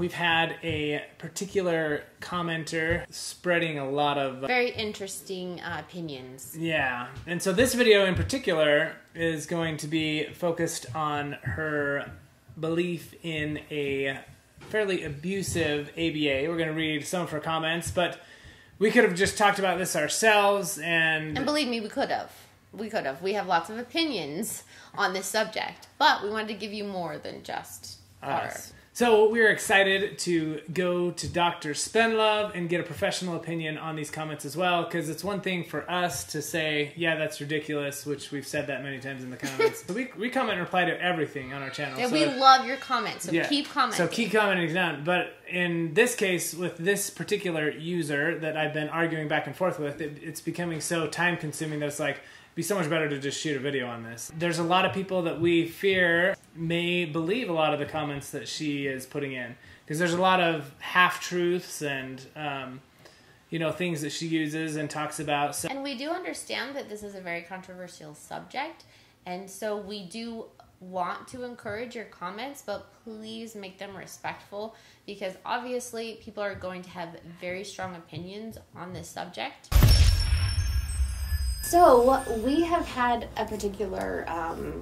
we've had a particular commenter spreading a lot of very interesting opinions. Yeah, and so this video in particular is going to be focused on her belief in a fairly abusive ABA. We're going to read some of her comments, but we could have just talked about this ourselves, and believe me, we could have. We could have. We have lots of opinions on this subject, but we wanted to give you more than just us. So we're excited to go to Dr. Spendlove and get a professional opinion on these comments as well, because it's one thing for us to say, yeah, that's ridiculous, which we've said that many times in the comments. But we comment and reply to everything on our channel. And so we love your comments, so yeah, keep commenting. So keep commenting down. But in this case, with this particular user that I've been arguing back and forth with, it's becoming so time-consuming that it's like, be so much better to just shoot a video on this. There's a lot of people that we fear may believe a lot of the comments that she is putting in, because there's a lot of half-truths and you know, things that she uses and talks about. So, and we do understand that this is a very controversial subject, and so we do want to encourage your comments, but please make them respectful, because obviously people are going to have very strong opinions on this subject. So we have had a particular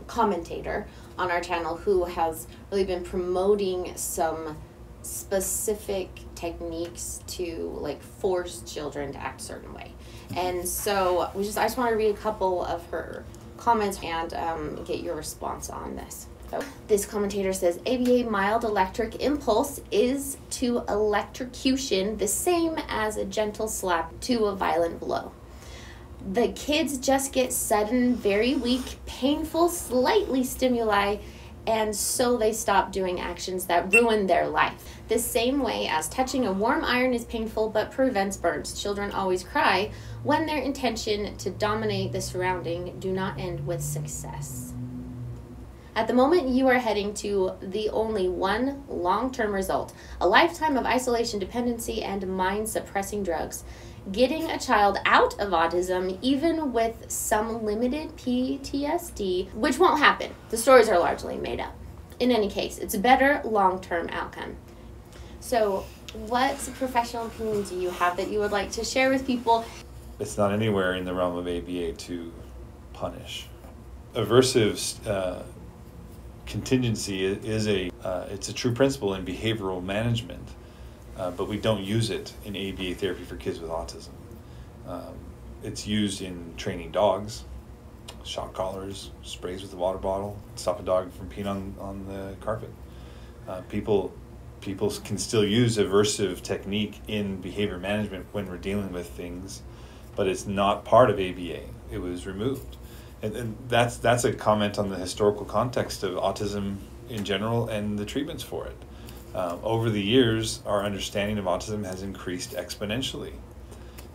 commentator on our channel who has really been promoting some specific techniques to like force children to act a certain way. And so I just want to read a couple of her comments and get your response on this. So this commentator says, ABA mild electric impulse is to electrocution the same as a gentle slap to a violent blow. The kids just get sudden, very weak, painful, slightly stimuli, and so they stop doing actions that ruin their life. The same way as touching a warm iron is painful but prevents burns. Children always cry when their intention to dominate the surrounding do not end with success. At the moment, you are heading to the only one long-term result, a lifetime of isolation, dependency, and mind-suppressing drugs. Getting a child out of autism, even with some limited PTSD, which won't happen. The stories are largely made up. In any case, it's a better long-term outcome. So what professional opinion do you have that you would like to share with people? It's not anywhere in the realm of ABA to punish. Aversive contingency is it's a true principle in behavioral management. But we don't use it in ABA therapy for kids with autism. It's used in training dogs, shock collars, sprays with a water bottle, stop a dog from peeing on the carpet. People can still use aversive technique in behavior management when we're dealing with things, but it's not part of ABA. It was removed. And that's a comment on the historical context of autism in general and the treatments for it. Over the years, our understanding of autism has increased exponentially.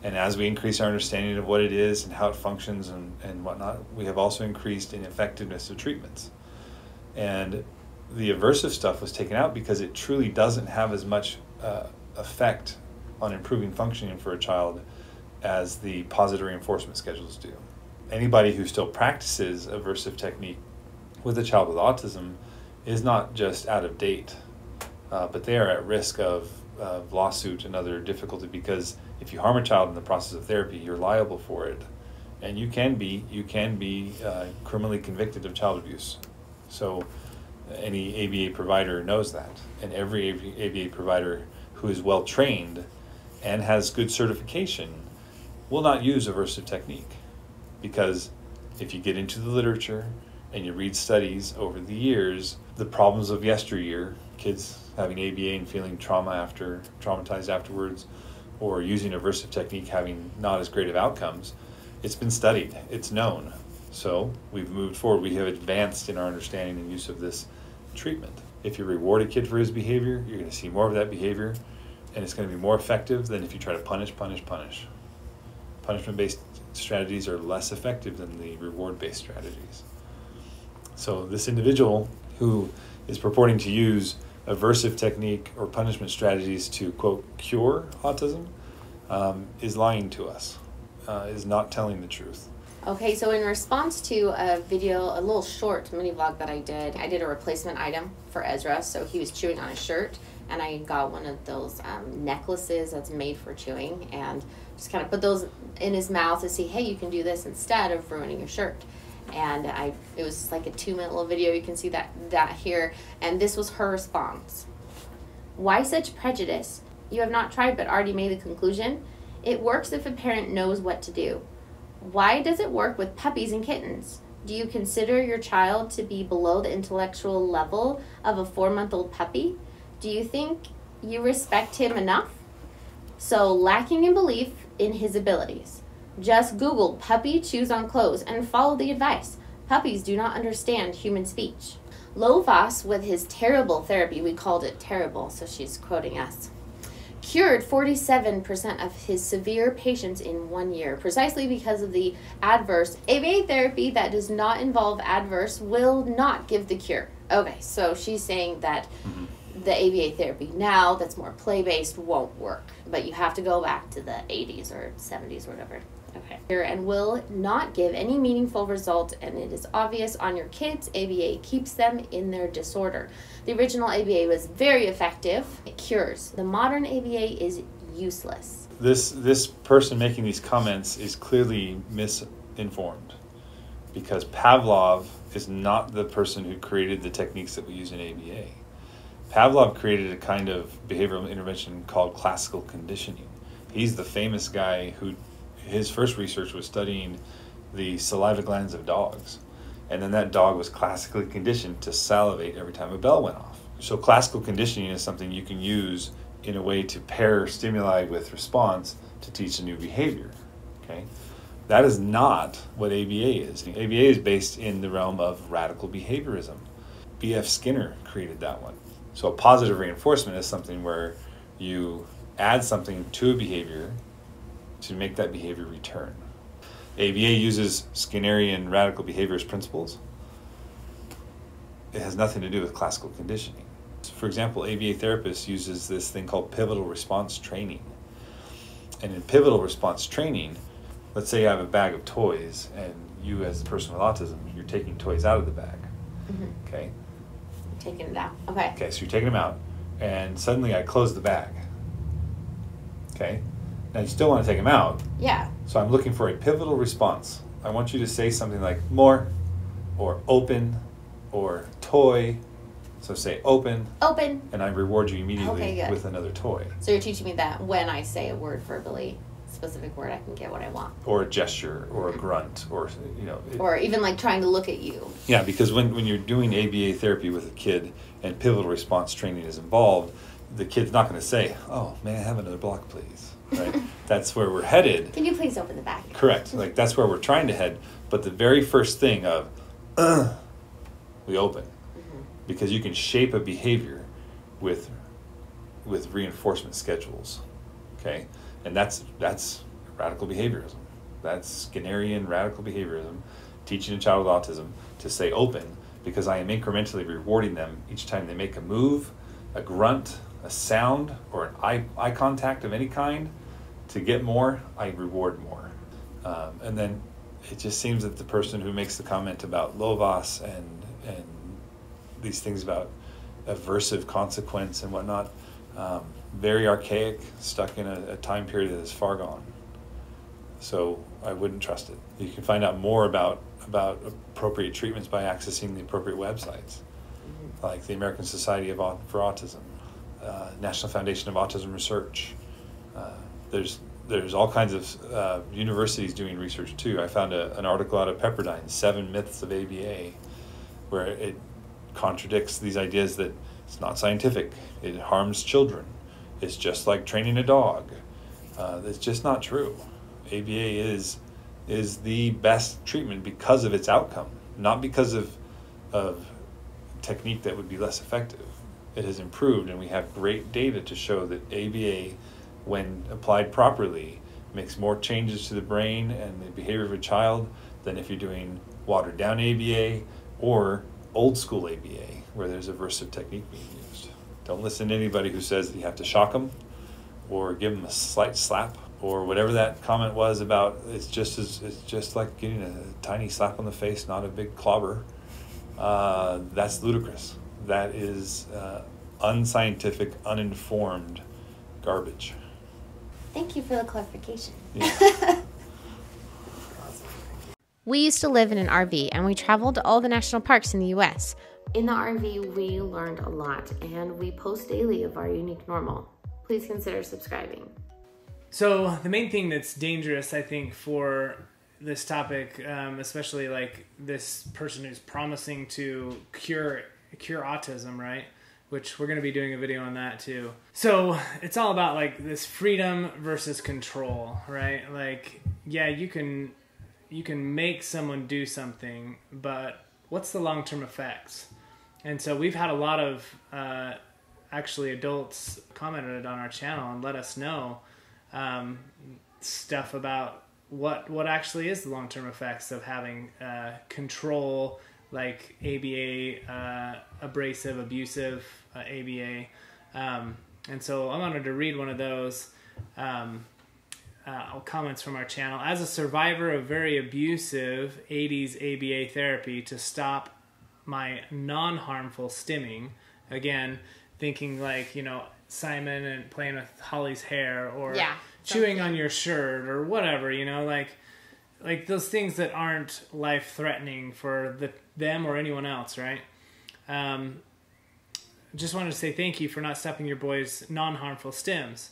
And as we increase our understanding of what it is and how it functions and whatnot, we have also increased in effectiveness of treatments. And the aversive stuff was taken out because it truly doesn't have as much effect on improving functioning for a child as the positive reinforcement schedules do. Anybody who still practices aversive technique with a child with autism is not just out of date. But they are at risk of lawsuit and other difficulty, because if you harm a child in the process of therapy, you're liable for it, and you can be criminally convicted of child abuse. So any ABA provider knows that, and every ABA provider who is well trained and has good certification will not use aversive technique, because if you get into the literature and you read studies over the years, the problems of yesteryear, kids having ABA and feeling traumatized afterwards, or using aversive technique having not as great of outcomes, it's been studied, it's known. So we've moved forward, we have advanced in our understanding and use of this treatment. If you reward a kid for his behavior, you're gonna see more of that behavior, and it's gonna be more effective than if you try to punish, punish, punish. Punishment-based strategies are less effective than the reward-based strategies. So this individual who is purporting to use aversive technique or punishment strategies to, quote, cure autism, is lying to us, is not telling the truth. Okay, so in response to a video, a little short mini vlog that I did a replacement item for Ezra. So he was chewing on his shirt, and I got one of those necklaces that's made for chewing, and just kind of put those in his mouth to see, hey, you can do this instead of ruining your shirt. And it was like a 2-minute little video. You can see that here. And this was her response. Why such prejudice? You have not tried but already made the conclusion. It works if a parent knows what to do. Why does it work with puppies and kittens? Do you consider your child to be below the intellectual level of a 4-month-old puppy? Do you think you respect him enough? So lacking in belief in his abilities. Just Google puppy chews on clothes and follow the advice. Puppies do not understand human speech. Lovaas, with his terrible therapy, we called it terrible, so she's quoting us, cured 47% of his severe patients in 1 year, precisely because of the adverse. ABA therapy that does not involve adverse will not give the cure. Okay, so she's saying that the ABA therapy now that's more play-based won't work, but you have to go back to the 80s or 70s or whatever. Okay. And will not give any meaningful result, and it is obvious on your kids. ABA keeps them in their disorder. The original ABA was very effective. It cures. The modern ABA is useless. This person making these comments is clearly misinformed, because Pavlov is not the person who created the techniques that we use in ABA. Pavlov created a kind of behavioral intervention called classical conditioning. He's the famous guy who, his first research was studying the saliva glands of dogs. And then that dog was classically conditioned to salivate every time a bell went off. So classical conditioning is something you can use in a way to pair stimuli with response to teach a new behavior, okay? That is not what ABA is. ABA is based in the realm of radical behaviorism. B.F. Skinner created that one. So a positive reinforcement is something where you add something to a behavior to make that behavior return. ABA uses Skinnerian radical behaviorist principles. It has nothing to do with classical conditioning. For example, ABA therapists uses this thing called pivotal response training. And in pivotal response training, let's say you have a bag of toys, and you as a person with autism, you're taking toys out of the bag, okay? Taking it out. Okay. Okay, so you're taking them out, and suddenly I close the bag. Okay? Now you still want to take them out. Yeah. So I'm looking for a pivotal response. I want you to say something like more, or open, or toy. So say open. Open. And I reward you immediately with another toy. So you're teaching me that when I say a word verbally, specific word, I can get what I want. Or a gesture, or a grunt, or, you know. Or even like trying to look at you. Yeah, because when you're doing ABA therapy with a kid and pivotal response training is involved, the kid's not going to say, oh, may I have another block, please? Right? That's where we're headed. Can you please open the back? Correct. Like, that's where we're trying to head. But the very first thing of, we open. Because you can shape a behavior with reinforcement schedules. Okay? And that's radical behaviorism. That's Skinnerian radical behaviorism, teaching a child with autism to say open, because I am incrementally rewarding them each time they make a move, a grunt, a sound, or an eye contact of any kind. To get more, I reward more. And then it just seems that the person who makes the comment about Lovaas and these things about aversive consequence and whatnot, very archaic, stuck in a time period that is far gone. So I wouldn't trust it. You can find out more about appropriate treatments by accessing the appropriate websites, like the American Society for Autism, National Foundation of Autism Research. There's all kinds of universities doing research too. I found an article out of Pepperdine, 7 Myths of ABA, where it contradicts these ideas that it's not scientific, it harms children, it's just like training a dog. It's just not true. ABA is the best treatment because of its outcome, not because of technique that would be less effective. It has improved, and we have great data to show that ABA, when applied properly, makes more changes to the brain and the behavior of a child than if you're doing watered down ABA or old school ABA, where there's aversive technique being used. Don't listen to anybody who says that you have to shock them or give them a slight slap or whatever that comment was about. It's just like getting a tiny slap on the face, not a big clobber. That's ludicrous. That is unscientific, uninformed garbage. Thank you for the clarification. Yeah. We used to live in an RV, and we traveled to all the national parks in the U.S. In the RV, we learned a lot, and we post daily of our unique normal. Please consider subscribing. So the main thing that's dangerous, I think, for this topic, especially like this person who's promising to cure autism, right? Which we're going to be doing a video on that too. So it's all about like this freedom versus control, right? Like, yeah, you can make someone do something, but what's the long-term effects? And so we've had a lot of actually adults commented on our channel and let us know stuff about what actually is the long-term effects of having control, like ABA, abrasive, abusive, ABA. And so I wanted to read one of those comments from our channel. As a survivor of very abusive 80s ABA therapy to stop my non-harmful stimming, again, thinking like, you know, Simon and playing with Holly's hair or yeah, chewing on your shirt or whatever, you know, like those things that aren't life-threatening for them or anyone else, right? Just wanted to say thank you for not stopping your boy's non-harmful stims.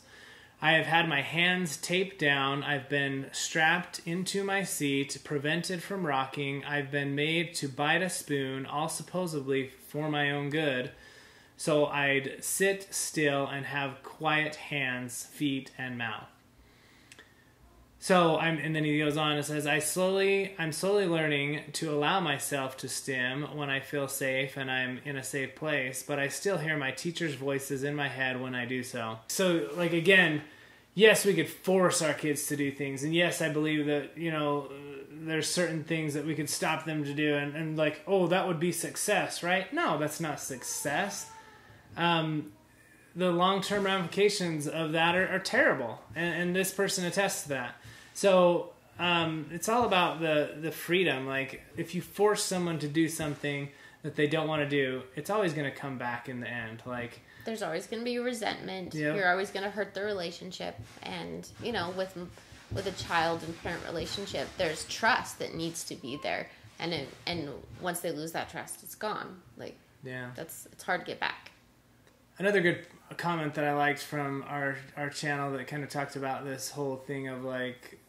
I have had my hands taped down. I've been strapped into my seat, prevented from rocking. I've been made to bite a spoon, all supposedly for my own good. So I'd sit still and have quiet hands, feet, and mouth. So and then he goes on and says, I'm slowly learning to allow myself to stim when I feel safe and I'm in a safe place, but I still hear my teacher's voices in my head when I do so. So like, again, yes, we could force our kids to do things. And yes, I believe that, you know, there's certain things that we could stop them to do and like, oh, that would be success, right? No, that's not success. The long-term ramifications of that are terrible. And this person attests to that. So it's all about the freedom. Like, if you force someone to do something that they don't want to do, it's always going to come back in the end. Like, there's always going to be resentment. Yep. You're always going to hurt the relationship. And, you know, with a child and parent relationship, there's trust that needs to be there. And once they lose that trust, it's gone. Like, yeah, it's hard to get back. Another good comment that I liked from our channel that kind of talked about this whole thing of like,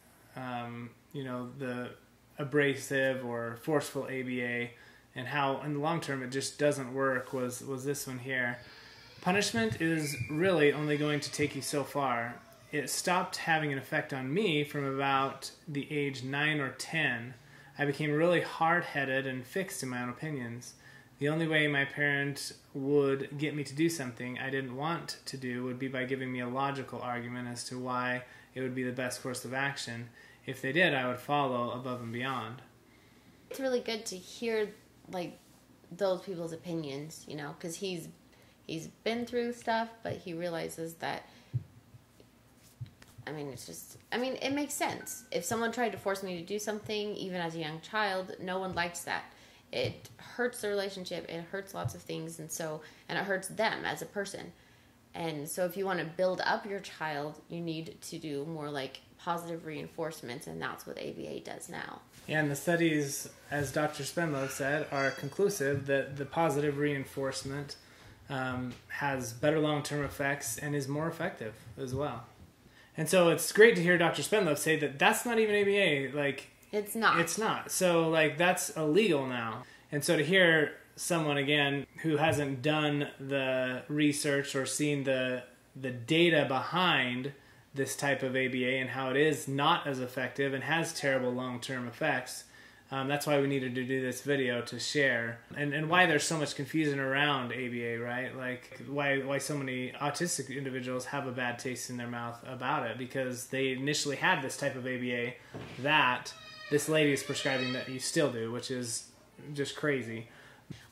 you know, the abrasive or forceful ABA and how in the long term it just doesn't work was this one here. Punishment is really only going to take you so far. It stopped having an effect on me from about the age 9 or 10. I became really hard-headed and fixed in my own opinions. The only way my parent would get me to do something I didn't want to do would be by giving me a logical argument as to why it would be the best course of action. If they did, I would follow above and beyond. It's really good to hear, like, those people's opinions, you know, because he's been through stuff, but he realizes that, I mean, it's just, I mean, it makes sense. If someone tried to force me to do something, even as a young child, no one likes that. It hurts the relationship, it hurts lots of things, and it hurts them as a person. And so if you want to build up your child, you need to do more like positive reinforcements, and that's what ABA does now. Yeah, and the studies, as Dr. Spendlove said, are conclusive that the positive reinforcement has better long-term effects and is more effective as well. And so it's great to hear Dr. Spendlove say that that's not even ABA, like, it's not. It's not. So, like, that's illegal now. And so to hear someone, again, who hasn't done the research or seen the data behind this type of ABA and how it is not as effective and has terrible long-term effects, that's why we needed to do this video to share. And why there's so much confusion around ABA, right? Like, why so many autistic individuals have a bad taste in their mouth about it, because they initially had this type of ABA that this lady is prescribing that you still do, which is just crazy.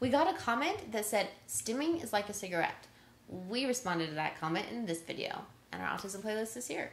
We got a comment that said, stimming is like a cigarette. We responded to that comment in this video, and our autism playlist is here.